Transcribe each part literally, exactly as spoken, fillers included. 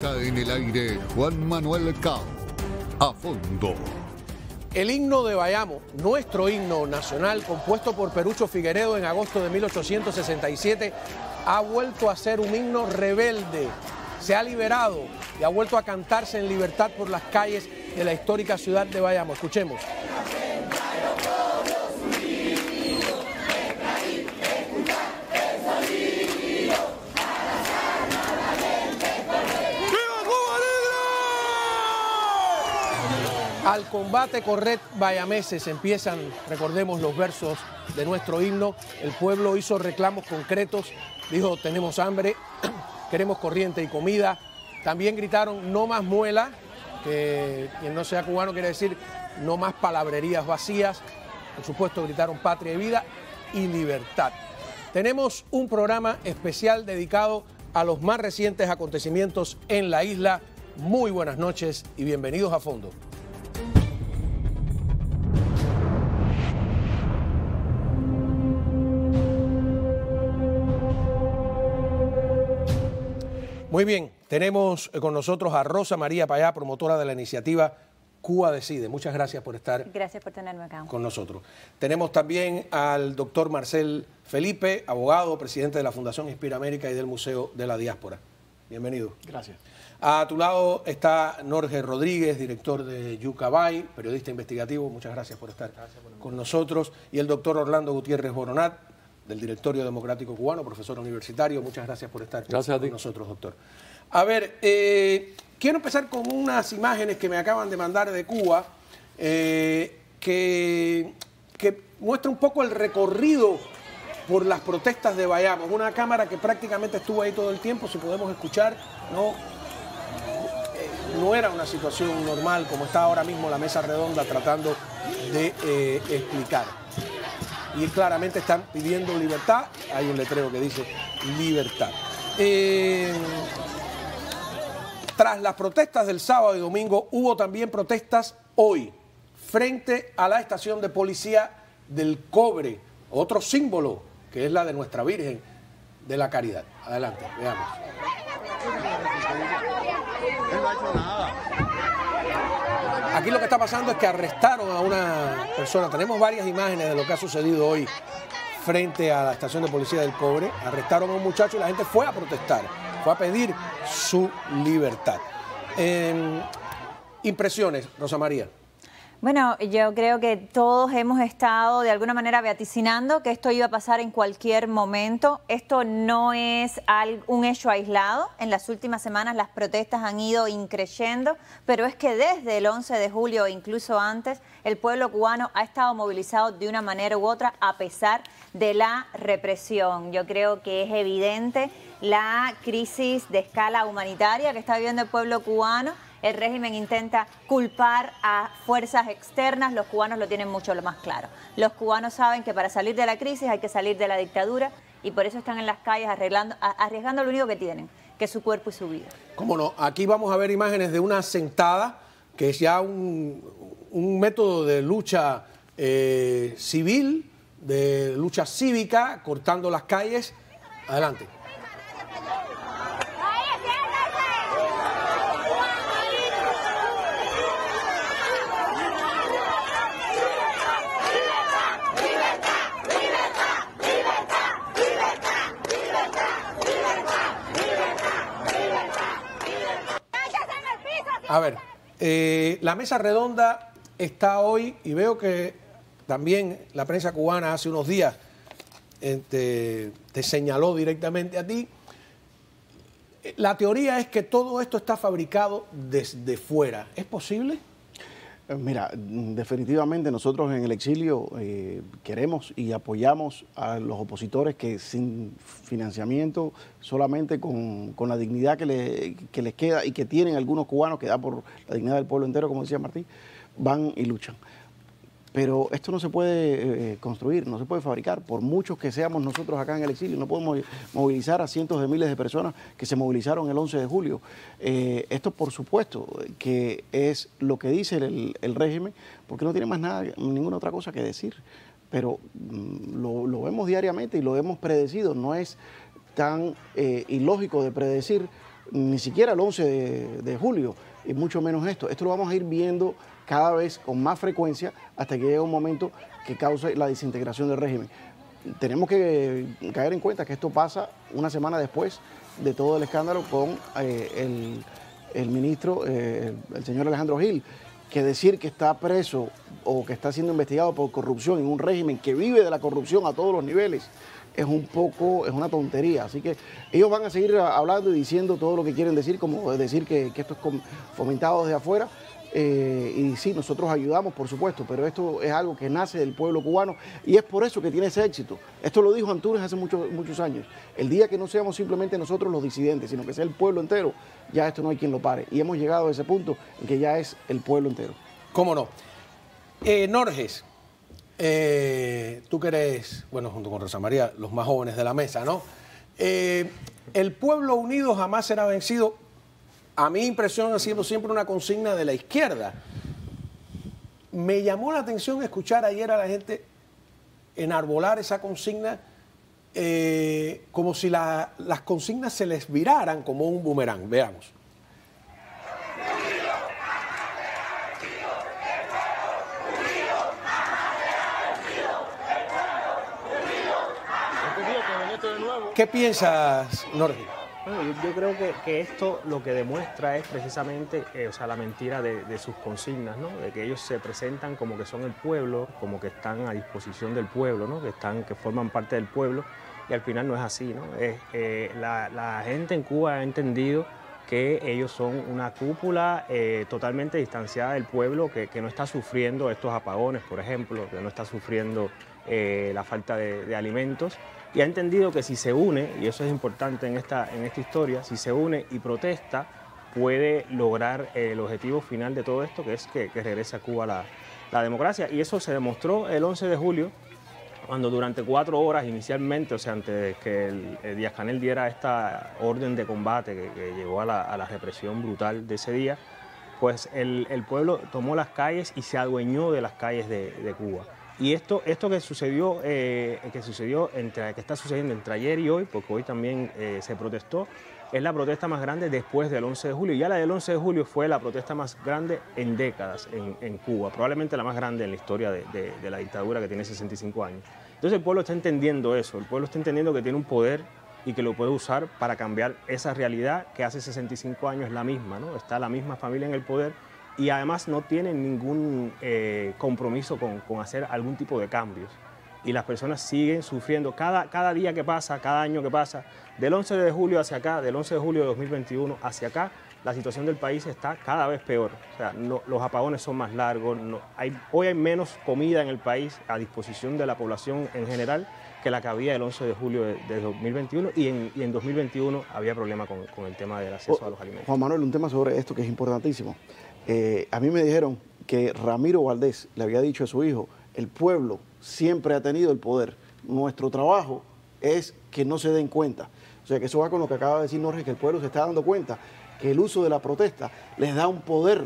En el aire, Juan Manuel Cao, a fondo. El himno de Bayamo, nuestro himno nacional, compuesto por Perucho Figueredo en agosto de mil ochocientos sesenta y siete, ha vuelto a ser un himno rebelde. Se ha liberado y ha vuelto a cantarse en libertad por las calles de la histórica ciudad de Bayamo. Escuchemos. Al combate corret bayameses empiezan, recordemos, los versos de nuestro himno. El pueblo hizo reclamos concretos, dijo tenemos hambre, queremos corriente y comida. También gritaron no más muela, que quien no sea cubano quiere decir no más palabrerías vacías. Por supuesto gritaron patria y vida y libertad. Tenemos un programa especial dedicado a los más recientes acontecimientos en la isla. Muy buenas noches y bienvenidos a Fondo. Muy bien, tenemos con nosotros a Rosa María Payá, promotora de la iniciativa Cuba Decide. Muchas gracias por estar gracias por tenerme acá. Con nosotros. Tenemos también al doctor Marcel Felipe, abogado, presidente de la Fundación Inspira América y del Museo de la Diáspora. Bienvenido. Gracias. A tu lado está Norge Rodríguez, director de Yucabay, periodista investigativo. Muchas gracias por estar gracias por con nosotros. Y el doctor Orlando Gutiérrez Boronat, del Directorio Democrático Cubano, profesor universitario. Muchas gracias por estar gracias con nosotros, doctor. A ver, eh, quiero empezar con unas imágenes que me acaban de mandar de Cuba, eh, que, que muestra un poco el recorrido por las protestas de Bayamo. Es una cámara que prácticamente estuvo ahí todo el tiempo, si podemos escuchar, ¿no? Eh, no era una situación normal como está ahora mismo la mesa redonda tratando de eh, explicar. Y claramente están pidiendo libertad. Hay un letrero que dice libertad. Eh, tras las protestas del sábado y domingo, hubo también protestas hoy, frente a la estación de policía del Cobre, otro símbolo, que es la de nuestra Virgen de la Caridad. Adelante, veamos. Aquí lo que está pasando es que arrestaron a una persona. Tenemos varias imágenes de lo que ha sucedido hoy frente a la estación de policía del Cobre. Arrestaron a un muchacho y la gente fue a protestar, fue a pedir su libertad. Eh, impresiones, Rosa María. Bueno, yo creo que todos hemos estado de alguna manera vaticinando que esto iba a pasar en cualquier momento. Esto no es un hecho aislado. En las últimas semanas las protestas han ido increciendo, pero es que desde el once de julio e incluso antes, el pueblo cubano ha estado movilizado de una manera u otra a pesar de la represión. Yo creo que es evidente la crisis de escala humanitaria que está viviendo el pueblo cubano. El régimen intenta culpar a fuerzas externas, los cubanos lo tienen mucho lo más claro. Los cubanos saben que para salir de la crisis hay que salir de la dictadura y por eso están en las calles arreglando, arriesgando lo único que tienen, que es su cuerpo y su vida. Cómo no, aquí vamos a ver imágenes de una sentada, que es ya un, un método de lucha eh, civil, de lucha cívica, cortando las calles. Adelante. A ver, eh, la mesa redonda está hoy y veo que también la prensa cubana hace unos días eh, te, te señaló directamente a ti. La teoría es que todo esto está fabricado desde fuera. ¿Es posible? Mira, definitivamente nosotros en el exilio eh, queremos y apoyamos a los opositores que sin financiamiento, solamente con, con la dignidad que, le, que les queda y que tienen algunos cubanos, que da por la dignidad del pueblo entero, como decía Martí, van y luchan. Pero esto no se puede eh, construir, no se puede fabricar. Por muchos que seamos nosotros acá en el exilio, no podemos movilizar a cientos de miles de personas que se movilizaron el once de julio. Eh, esto, por supuesto, que es lo que dice el, el régimen, porque no tiene más nada, ninguna otra cosa que decir. Pero mm, lo, lo vemos diariamente y lo hemos predecido. No es tan eh, ilógico de predecir ni siquiera el once de julio, y mucho menos esto. Esto lo vamos a ir viendo cada vez con más frecuencia hasta que llegue un momento que cause la desintegración del régimen. Tenemos que caer en cuenta que esto pasa una semana después de todo el escándalo con eh, el, el ministro, eh, el señor Alejandro Gil, que decir que está preso o que está siendo investigado por corrupción en un régimen que vive de la corrupción a todos los niveles es un poco, es una tontería. Así que ellos van a seguir hablando y diciendo todo lo que quieren decir, como decir que, que esto es fomentado desde afuera. Eh, y sí, nosotros ayudamos, por supuesto, pero esto es algo que nace del pueblo cubano y es por eso que tiene ese éxito. Esto lo dijo Antúnez hace muchos, muchos años. El día que no seamos simplemente nosotros los disidentes, sino que sea el pueblo entero, ya esto no hay quien lo pare. Y hemos llegado a ese punto en que ya es el pueblo entero. ¿Cómo no? Eh, Norges, eh, tú que eres, bueno, junto con Rosa María, los más jóvenes de la mesa, ¿no? Eh, el pueblo unido jamás será vencido. A mi impresión ha sido siempre una consigna de la izquierda. Me llamó la atención escuchar ayer a la gente enarbolar esa consigna eh, como si la, las consignas se les viraran como un boomerang. Veamos. ¿Qué piensas, Norge? Bueno, yo, yo creo que, que esto lo que demuestra es precisamente eh, o sea, la mentira de, de sus consignas, ¿no? De que ellos se presentan como que son el pueblo, como que están a disposición del pueblo, ¿no? Que, están, que forman parte del pueblo, y al final no es así, ¿no? Es, eh, la, la gente en Cuba ha entendido que ellos son una cúpula eh, totalmente distanciada del pueblo, que, que no está sufriendo estos apagones, por ejemplo, que no está sufriendo eh, la falta de, de alimentos. Y ha entendido que si se une, y eso es importante en esta, en esta historia, si se une y protesta, puede lograr el objetivo final de todo esto, que es que, que regrese a Cuba la, la democracia. Y eso se demostró el once de julio, cuando durante cuatro horas inicialmente, o sea, antes de que el, el Díaz-Canel diera esta orden de combate que, que llevó a la, a la represión brutal de ese día, pues el, el pueblo tomó las calles y se adueñó de las calles de, de Cuba. Y esto, esto que sucedió, eh, que sucedió entre, que está sucediendo entre ayer y hoy, porque hoy también eh, se protestó, es la protesta más grande después del once de julio. Ya la del once de julio fue la protesta más grande en décadas en, en Cuba, probablemente la más grande en la historia de, de, de la dictadura, que tiene sesenta y cinco años. Entonces el pueblo está entendiendo eso, el pueblo está entendiendo que tiene un poder y que lo puede usar para cambiar esa realidad que hace sesenta y cinco años es la misma, ¿no? Está la misma familia en el poder. Y además no tienen ningún eh, compromiso con, con hacer algún tipo de cambios. Y las personas siguen sufriendo cada, cada día que pasa, cada año que pasa, del once de julio hacia acá, del once de julio de dos mil veintiuno hacia acá, la situación del país está cada vez peor. O sea, no, los apagones son más largos, no, hay, hoy hay menos comida en el país a disposición de la población en general que la que había el once de julio de dos mil veintiuno, y en, y en dos mil veintiuno había problema con, con el tema del acceso a los alimentos. Juan Manuel, un tema sobre esto que es importantísimo. Eh, a mí me dijeron que Ramiro Valdés le había dicho a su hijo, el pueblo siempre ha tenido el poder, nuestro trabajo es que no se den cuenta. O sea, que eso va con lo que acaba de decir Norge, que el pueblo se está dando cuenta, que el uso de la protesta les da un poder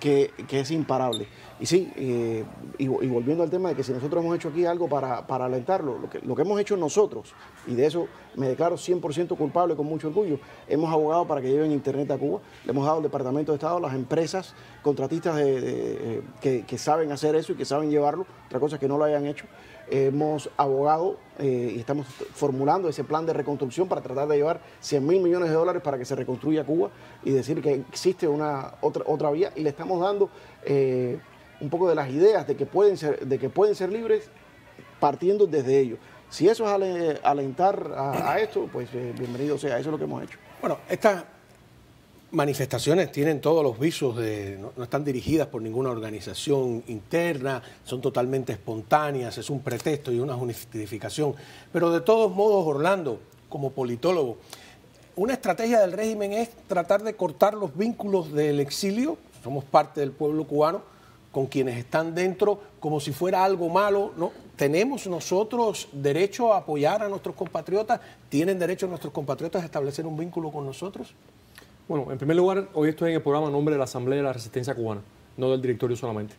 que, que es imparable. Y sí, eh, y, y volviendo al tema de que si nosotros hemos hecho aquí algo para, para alentarlo, lo que, lo que hemos hecho nosotros, y de eso me declaro cien por ciento culpable con mucho orgullo, hemos abogado para que lleven internet a Cuba, le hemos dado al Departamento de Estado, las empresas contratistas de, de, que, que saben hacer eso y que saben llevarlo, otra cosa es que no lo hayan hecho. Hemos abogado eh, y estamos formulando ese plan de reconstrucción para tratar de llevar cien mil millones de dólares para que se reconstruya Cuba y decir que existe una otra, otra vía, y le estamos dando eh, un poco de las ideas de que pueden ser, de que pueden ser libres partiendo desde ellos. Si eso es ale, alentar a, a esto, pues eh, bienvenido sea, eso es lo que hemos hecho. Bueno, estas manifestaciones tienen todos los visos de, no, no están dirigidas por ninguna organización interna, son totalmente espontáneas, es un pretexto y una justificación. Pero de todos modos, Orlando, como politólogo, una estrategia del régimen es tratar de cortar los vínculos del exilio, somos parte del pueblo cubano, con quienes están dentro, como si fuera algo malo, ¿no? ¿Tenemos nosotros derecho a apoyar a nuestros compatriotas? ¿Tienen derecho nuestros compatriotas a establecer un vínculo con nosotros? Bueno, en primer lugar, hoy estoy en el programa a nombre de la Asamblea de la Resistencia Cubana, no del directorio solamente.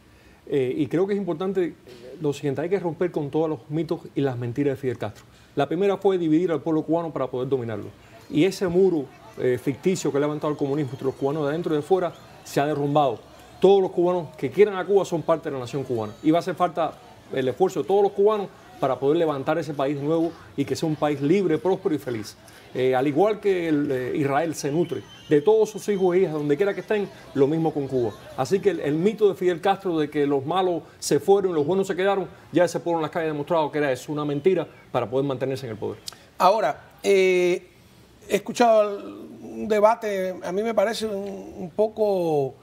Eh, y creo que es importante lo siguiente, hay que romper con todos los mitos y las mentiras de Fidel Castro. La primera fue dividir al pueblo cubano para poder dominarlo. Y ese muro eh, ficticio que ha levantado el comunismo entre los cubanos de adentro y de fuera se ha derrumbado. Todos los cubanos que quieran a Cuba son parte de la nación cubana. Y va a hacer falta el esfuerzo de todos los cubanos para poder levantar ese país nuevo y que sea un país libre, próspero y feliz. Eh, al igual que el, eh, Israel se nutre de todos sus hijos e hijas, donde quiera que estén, lo mismo con Cuba. Así que el, el mito de Fidel Castro de que los malos se fueron y los buenos se quedaron, ya ese pueblo en las calles ha demostrado que era eso, una mentira para poder mantenerse en el poder. Ahora, eh, he escuchado un debate, a mí me parece un, un poco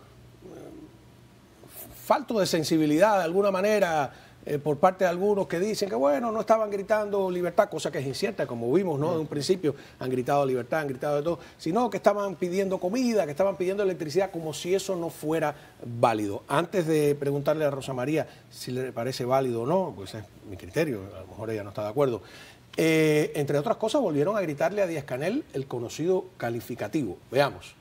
falto de sensibilidad de alguna manera, Eh, por parte de algunos que dicen que, bueno, no estaban gritando libertad, cosa que es incierta, como vimos, ¿no? De un principio han gritado libertad, han gritado de todo, sino que estaban pidiendo comida, que estaban pidiendo electricidad, como si eso no fuera válido. Antes de preguntarle a Rosa María si le parece válido o no, pues es mi criterio, a lo mejor ella no está de acuerdo. Eh, entre otras cosas, volvieron a gritarle a Díaz-Canel el conocido calificativo. Veamos.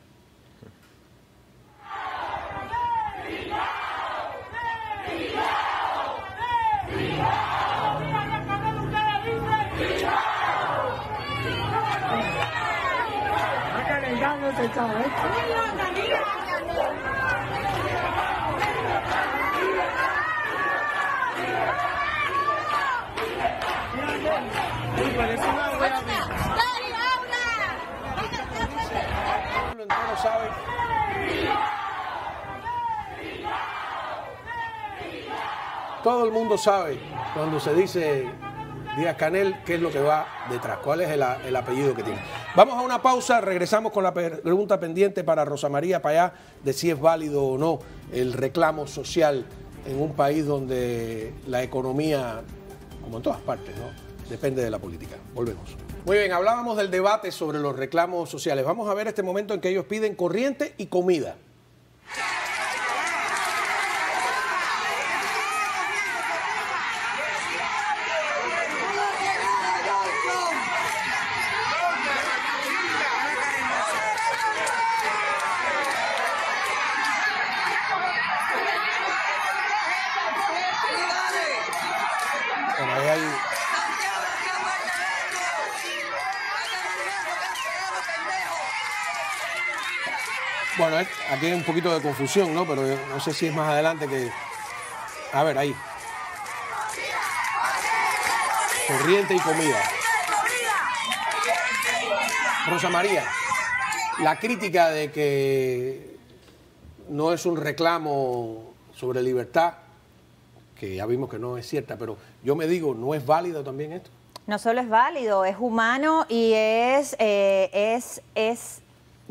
Todo el mundo sabe cuando se dice Díaz-Canel qué es lo que va detrás, cuál es el, el apellido que tiene. Vamos a una pausa, regresamos con la pregunta pendiente para Rosa María Payá de si es válido o no el reclamo social en un país donde la economía, como en todas partes, ¿no?, depende de la política. Volvemos. Muy bien, hablábamos del debate sobre los reclamos sociales. Vamos a ver este momento en que ellos piden corriente y comida. Bueno, aquí hay un poquito de confusión, ¿no? Pero no sé si es más adelante que... A ver, ahí. Corriente y comida. Rosa María, la crítica de que no es un reclamo sobre libertad, que ya vimos que no es cierta, pero yo me digo, ¿no es válido también esto? No solo es válido, es humano y es... Eh, es, es...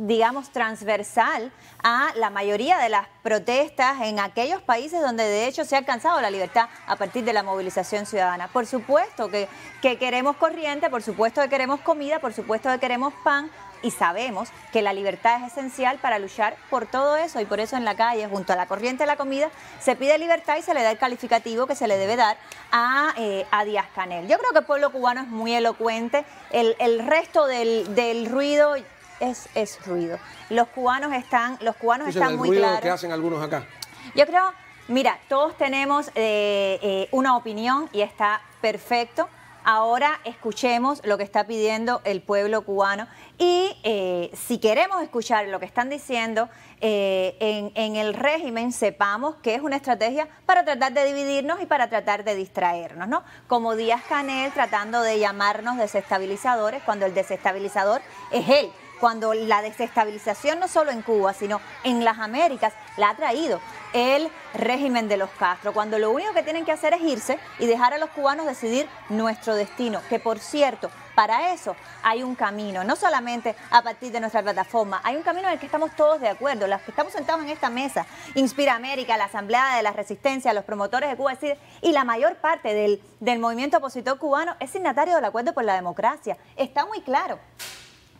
digamos, transversal a la mayoría de las protestas en aquellos países donde de hecho se ha alcanzado la libertad a partir de la movilización ciudadana. Por supuesto que, que queremos corriente, por supuesto que queremos comida, por supuesto que queremos pan, y sabemos que la libertad es esencial para luchar por todo eso, y por eso en la calle, junto a la corriente y la comida, se pide libertad y se le da el calificativo que se le debe dar a, eh, a Díaz-Canel. Yo creo que el pueblo cubano es muy elocuente, el, el resto del, del ruido... Es, es ruido. Los cubanos están, los cubanos Dicen están el muy ruido claros. ¿Qué hacen algunos acá? Yo creo, mira, todos tenemos eh, eh, una opinión y está perfecto. Ahora escuchemos lo que está pidiendo el pueblo cubano y eh, si queremos escuchar lo que están diciendo eh, en, en el régimen, sepamos que es una estrategia para tratar de dividirnos y para tratar de distraernos, ¿no? Como Díaz-Canel tratando de llamarnos desestabilizadores cuando el desestabilizador es él. Cuando la desestabilización no solo en Cuba, sino en las Américas, la ha traído el régimen de los Castro. Cuando lo único que tienen que hacer es irse y dejar a los cubanos decidir nuestro destino. Que por cierto, para eso hay un camino, no solamente a partir de nuestra plataforma, hay un camino en el que estamos todos de acuerdo, los que estamos sentados en esta mesa, Inspira América, la Asamblea de la Resistencia, los promotores de Cuba Decide, y la mayor parte del, del movimiento opositor cubano es signatario del Acuerdo por la Democracia. Está muy claro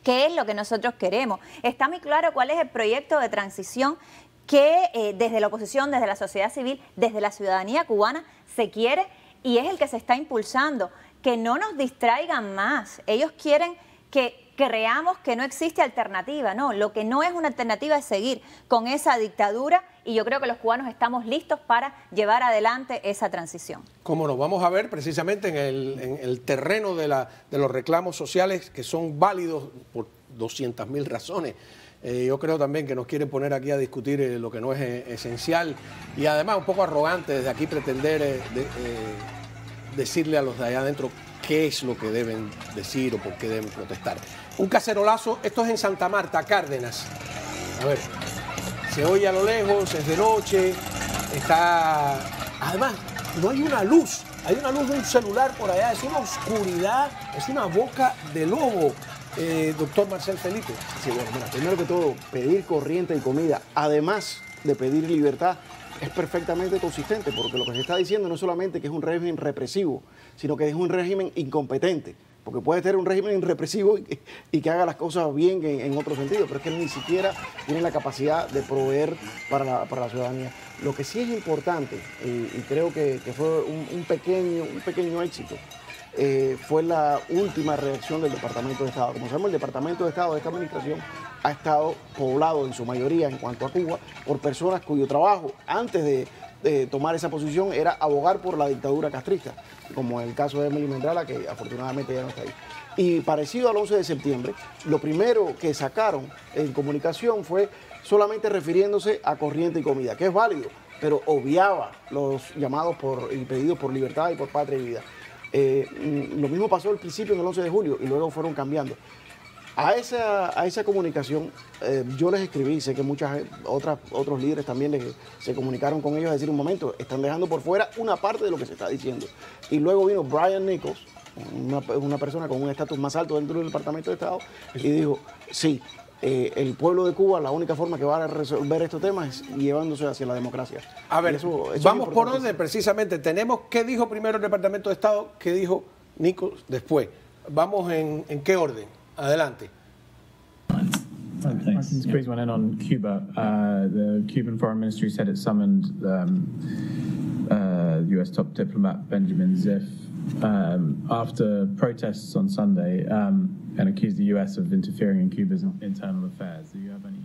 qué es lo que nosotros queremos. Está muy claro cuál es el proyecto de transición que eh, desde la oposición, desde la sociedad civil, desde la ciudadanía cubana se quiere y es el que se está impulsando. Que no nos distraigan más. Ellos quieren que creamos que no existe alternativa. No, lo que no es una alternativa es seguir con esa dictadura y yo creo que los cubanos estamos listos para llevar adelante esa transición. Como nos vamos a ver precisamente en el, en el terreno de, la, de los reclamos sociales que son válidos por doscientas mil razones. Eh, yo creo también que nos quieren poner aquí a discutir eh, lo que no es eh, esencial, y además un poco arrogante desde aquí pretender eh, de, eh, decirle a los de allá adentro qué es lo que deben decir o por qué deben protestar. Un cacerolazo, esto es en Santa Marta, Cárdenas. A ver, se oye a lo lejos, es de noche, está... Además, no hay una luz, hay una luz de un celular por allá, es una oscuridad, es una boca de lobo. Eh, doctor Marcel Felipe. Sí, bueno, mira, primero que todo, pedir corriente y comida, además de pedir libertad, es perfectamente consistente, porque lo que se está diciendo no es solamente que es un régimen represivo, sino que es un régimen incompetente, porque puede ser un régimen represivo y, y que haga las cosas bien en, en otro sentido, pero es que ni siquiera tiene la capacidad de proveer para la, para la ciudadanía. Lo que sí es importante, y, y creo que, que fue un, un, pequeño, un pequeño éxito, Eh, fue la última reacción del Departamento de Estado. Como sabemos, el Departamento de Estado de esta administración ha estado poblado en su mayoría, en cuanto a Cuba, por personas cuyo trabajo antes de, de tomar esa posición era abogar por la dictadura castrista, como el caso de Emily Mendrala, que afortunadamente ya no está ahí. Y parecido al once de septiembre, lo primero que sacaron en comunicación fue solamente refiriéndose a corriente y comida, que es válido, pero obviaba los llamados por, y pedidos por libertad y por patria y vida. Eh, lo mismo pasó al principio en el once de julio y luego fueron cambiando. A esa, a esa comunicación eh, yo les escribí, sé que muchas otras, otros líderes también les, se comunicaron con ellos a decir un momento, están dejando por fuera una parte de lo que se está diciendo. Y luego vino Brian Nichols, una, una persona con un estatus más alto dentro del Departamento de Estado, y dijo, sí, eh, el pueblo de Cuba, la única forma que va a resolver estos temas es llevándose hacia la democracia. A ver, eso, eso vamos por orden precisamente. Tenemos qué dijo primero el Departamento de Estado, qué dijo Nichols después. Vamos en, en qué orden. Adelante. Oh, thanks. I can squeeze one in on Cuba. Uh, the Cuban Foreign Ministry said it summoned um, uh, U S top diplomat Benjamin Ziff um, after protests on Sunday um, and accused the U S of interfering in Cuba's internal affairs. Do you have any?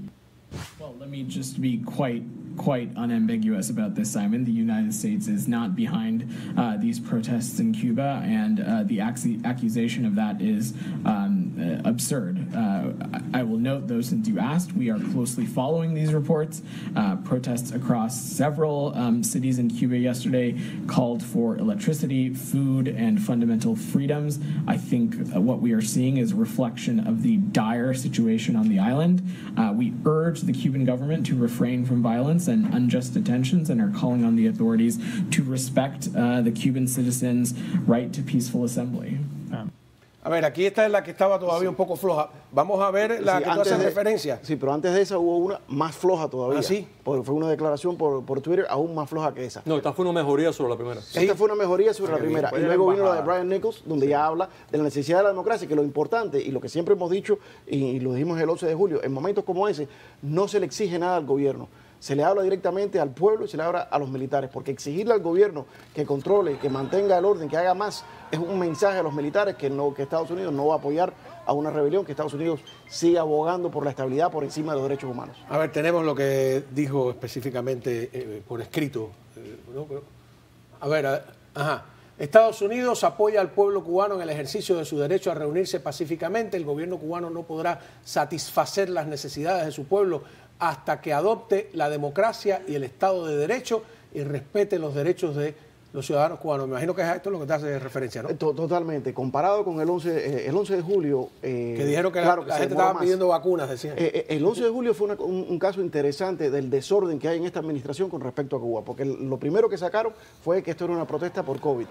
Well, let me just be quite, quite unambiguous about this, Simon. The United States is not behind uh, these protests in Cuba, and uh, the accusation of that is um, uh, absurd. Uh, I will note, though, since you asked, we are closely following these reports. Uh, protests across several um, cities in Cuba yesterday called for electricity, food, and fundamental freedoms. I think uh, what we are seeing is a reflection of the dire situation on the island. Uh, we urge the Cuban government to refrain from violence and unjust detentions and are calling on the authorities to respect uh, the Cuban citizens' right to peaceful assembly. Um. A ver, aquí esta es la que estaba todavía sí. un poco floja. Vamos a ver la sí, que tú haces referencia. Sí, pero antes de esa hubo una más floja todavía. ¿Ah, sí? Porque fue una declaración por, por Twitter aún más floja que esa. No, esta fue una mejoría sobre la primera. Sí. Esta fue una mejoría sobre sí, la primera. Y luego vino la de Brian Nichols, donde sí. ya habla de la necesidad de la democracia, que lo importante, y lo que siempre hemos dicho, y lo dijimos el once de julio, en momentos como ese, no se le exige nada al gobierno. Se le habla directamente al pueblo y se le habla a los militares, porque exigirle al gobierno que controle, que mantenga el orden, que haga más, es un mensaje a los militares que, no, que Estados Unidos no va a apoyar a una rebelión, que Estados Unidos sigue abogando por la estabilidad por encima de los derechos humanos. A ver, tenemos lo que dijo específicamente eh, por escrito. Eh, no, pero, a ver, a, ajá. Estados Unidos apoya al pueblo cubano en el ejercicio de su derecho a reunirse pacíficamente. El gobierno cubano no podrá satisfacer las necesidades de su pueblo hasta que adopte la democracia y el Estado de Derecho y respete los derechos de los ciudadanos cubanos. Me imagino que esto es lo que te hace referencia, ¿no? Totalmente. Comparado con el once, el once de julio... Eh, que dijeron que claro, la, la gente estaba más. pidiendo vacunas, decían. Eh, el once de julio fue una, un, un caso interesante del desorden que hay en esta administración con respecto a Cuba, porque lo primero que sacaron fue que esto era una protesta por COVID.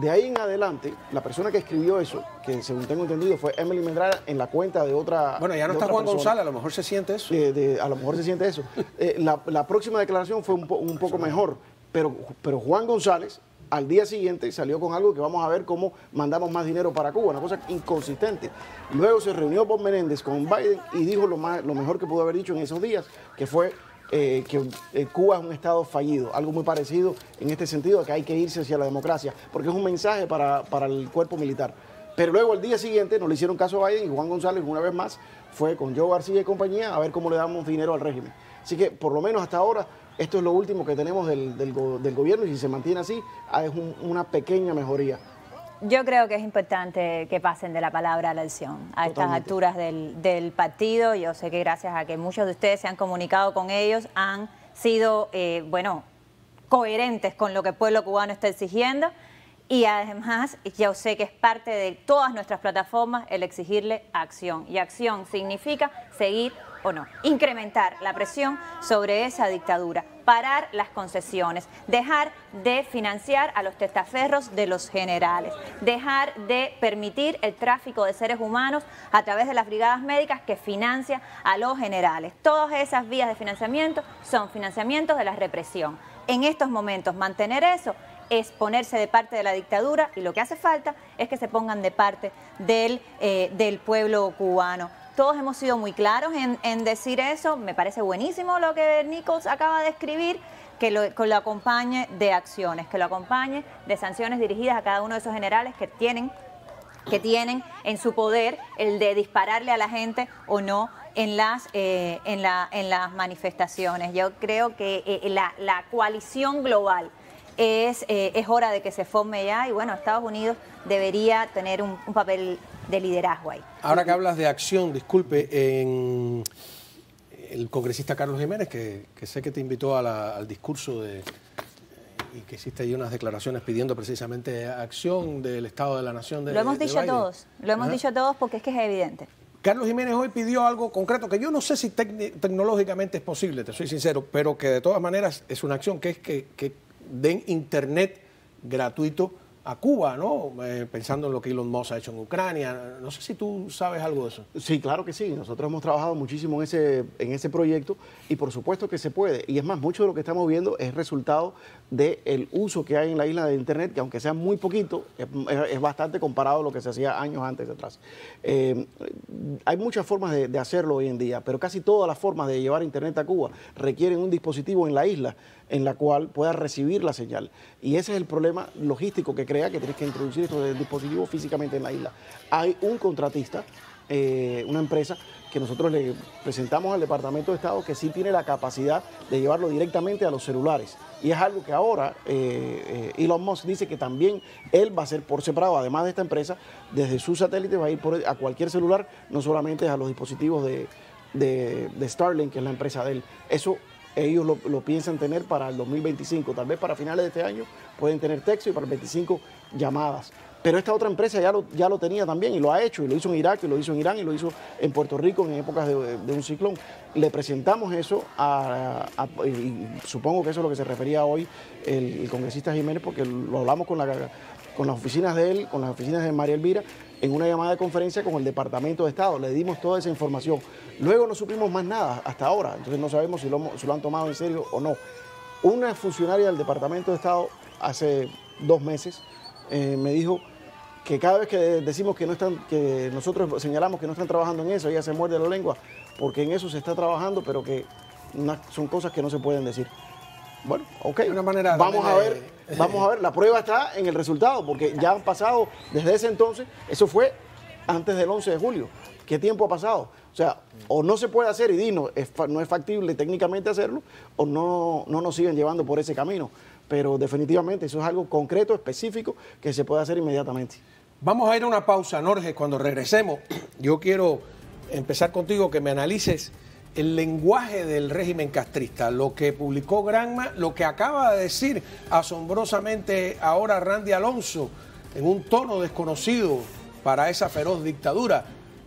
De ahí en adelante, la persona que escribió eso, que según tengo entendido fue Emily Mendrala en la cuenta de otra... Bueno, ya no está Juan González, a lo mejor se siente eso. De, de, a lo mejor se siente eso. Eh, la, la próxima declaración fue un, po, un poco mejor, pero, pero Juan González al día siguiente salió con algo que vamos a ver cómo mandamos más dinero para Cuba, una cosa inconsistente. Luego se reunió Bob Menéndez con Biden y dijo lo, más, lo mejor que pudo haber dicho en esos días, que fue... Eh, que eh, Cuba es un estado fallido, algo muy parecido en este sentido, que hay que irse hacia la democracia, porque es un mensaje para, para el cuerpo militar. Pero luego al día siguiente no le hicieron caso a Biden y Juan González una vez más fue con Joe García y compañía a ver cómo le damos dinero al régimen. Así que por lo menos hasta ahora esto es lo último que tenemos del, del, del gobierno, y si se mantiene así es un, una pequeña mejoría. Yo creo que es importante que pasen de la palabra a la acción a Totalmente. Estas alturas del, del partido. Yo sé que gracias a que muchos de ustedes se han comunicado con ellos, han sido, eh, bueno, coherentes con lo que el pueblo cubano está exigiendo. Y además, yo sé que es parte de todas nuestras plataformas el exigirle acción. Y acción significa seguir o no, incrementar la presión sobre esa dictadura, parar las concesiones, dejar de financiar a los testaferros de los generales, dejar de permitir el tráfico de seres humanos a través de las brigadas médicas que financia a los generales. Todas esas vías de financiamiento son financiamientos de la represión. En estos momentos, mantener eso es ponerse de parte de la dictadura, y lo que hace falta es que se pongan de parte del, eh, del pueblo cubano. Todos hemos sido muy claros en, en decir eso. Me parece buenísimo lo que Nichols acaba de escribir, que lo, que lo acompañe de acciones, que lo acompañe de sanciones dirigidas a cada uno de esos generales que tienen, que tienen en su poder el de dispararle a la gente o no en las, eh, en la, en las manifestaciones. Yo creo que eh, la, la coalición global Es, eh, es hora de que se forme ya, y bueno, Estados Unidos debería tener un, un papel de liderazgo ahí. Ahora que hablas de acción, disculpe, en el congresista Carlos Jiménez, que, que sé que te invitó a la, al discurso de, y que hiciste ahí unas declaraciones pidiendo precisamente acción del Estado de la Nación de Lo hemos de, dicho de a todos, lo hemos Ajá. dicho a todos porque es que es evidente. Carlos Jiménez hoy pidió algo concreto que yo no sé si tec- tecnológicamente es posible, te soy sincero, pero que de todas maneras es una acción, que es que... que den internet gratuito a Cuba, ¿no? Eh, pensando en lo que Elon Musk ha hecho en Ucrania. No sé si tú sabes algo de eso. Sí, claro que sí. Nosotros hemos trabajado muchísimo en ese, en ese proyecto, y por supuesto que se puede. Y es más, mucho de lo que estamos viendo es resultado del uso que hay en la isla de internet, que aunque sea muy poquito, es, es bastante comparado a lo que se hacía años antes atrás. Eh, hay muchas formas de, de hacerlo hoy en día, pero casi todas las formas de llevar internet a Cuba requieren un dispositivo en la isla en la cual pueda recibir la señal. Y ese es el problema logístico que crea, que tienes que introducir estos dispositivos físicamente en la isla. Hay un contratista, eh, una empresa que nosotros le presentamos al Departamento de Estado, que sí tiene la capacidad de llevarlo directamente a los celulares. Y es algo que ahora eh, eh, Elon Musk dice que también él va a hacer por separado, además de esta empresa, desde sus satélites va a ir por, a cualquier celular, no solamente a los dispositivos de, de, de Starlink, que es la empresa de él. Eso ellos lo, lo piensan tener para el dos mil veinticinco, tal vez para finales de este año pueden tener texto y para el veinticinco llamadas. Pero esta otra empresa ya lo, ya lo tenía también, y lo ha hecho, y lo hizo en Irak, y lo hizo en Irán, y lo hizo en Puerto Rico en épocas de, de un ciclón. Le presentamos eso, a, a, a, y supongo que eso es lo que se refería hoy el, el congresista Jiménez, porque lo hablamos con, la, con las oficinas de él, con las oficinas de María Elvira, en una llamada de conferencia con el Departamento de Estado. Le dimos toda esa información. Luego no supimos más nada hasta ahora, entonces no sabemos si lo, si lo han tomado en serio o no. Una funcionaria del Departamento de Estado hace dos meses eh, me dijo que cada vez que decimos que no están, que nosotros señalamos que no están trabajando en eso, ella se muerde la lengua, porque en eso se está trabajando, pero que una, son cosas que no se pueden decir. Bueno, ok, una manera vamos a ver, de... vamos a ver, la prueba está en el resultado, porque ya han pasado desde ese entonces, eso fue antes del once de julio, ¿qué tiempo ha pasado? O sea, o no se puede hacer y dinos, es, no es factible técnicamente hacerlo, o no, no nos siguen llevando por ese camino, pero definitivamente eso es algo concreto, específico, que se puede hacer inmediatamente. Vamos a ir a una pausa, Norge. Cuando regresemos, yo quiero empezar contigo, que me analices el lenguaje del régimen castrista, lo que publicó Granma, lo que acaba de decir asombrosamente ahora Randy Alonso, en un tono desconocido para esa feroz dictadura.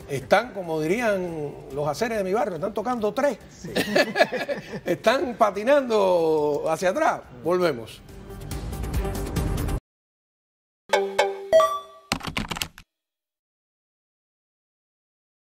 Están, como dirían los aceres de mi barrio, están tocando tres. Sí. Están patinando hacia atrás. Volvemos.